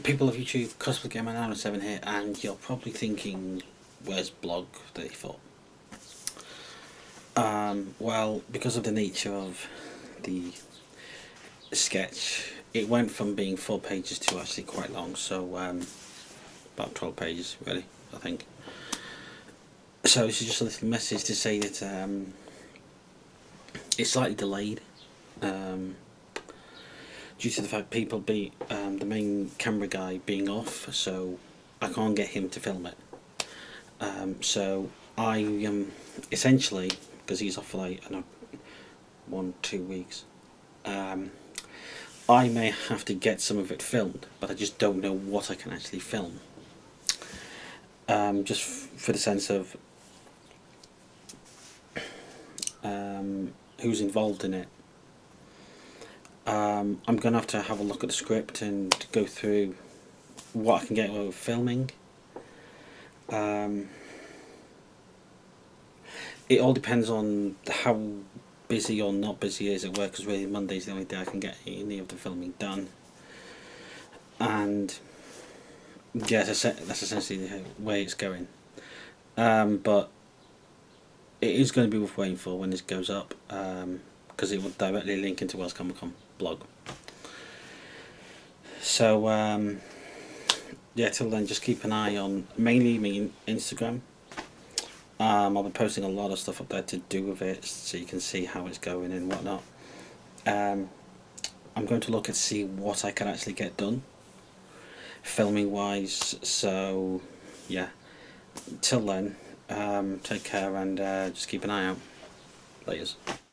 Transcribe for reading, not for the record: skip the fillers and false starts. up, people of YouTube? Cosplay Gamer907 here, and you're probably thinking, where's blog 34? Well, because of the nature of the sketch, it went from being 4 pages to actually quite long, so about 12 pages really, I think. So this is just a little message to say that it's slightly delayed due to the fact people be the main camera guy being off, so I can't get him to film it. So I essentially, because he's off for like, I don't know, 1-2 weeks, I may have to get some of it filmed, but I just don't know what I can actually film. Just for the sense of who's involved in it. I'm going to have a look at the script and go through what I can get away with filming. It all depends on how busy or not busy is at work, because really Monday's the only day I can get any of the filming done. And yeah, that's essentially the way it's going. But it is going to be worth waiting for when this goes up, because it will directly link into Wells Comic Con blog. So yeah, till then, just keep an eye on mainly me Instagram. I'll be posting a lot of stuff up there to do with it, so you can see how it's going and whatnot. I'm going to look and see what I can actually get done filming wise, so yeah, till then, take care and just keep an eye out. Laters.